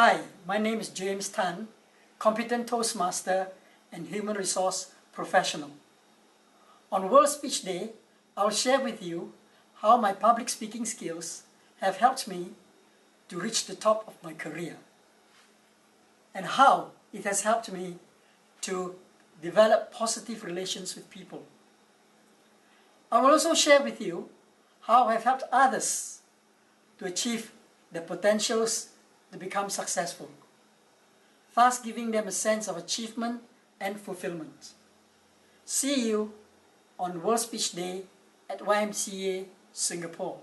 Hi, my name is James Tan, competent Toastmaster and human resource professional. On World Speech Day, I'll share with you how my public speaking skills have helped me to reach the top of my career and how it has helped me to develop positive relations with people. I will also share with you how I've helped others to achieve their potentials to become successful, thus giving them a sense of achievement and fulfillment. See you on World Speech Day at YMCA Singapore.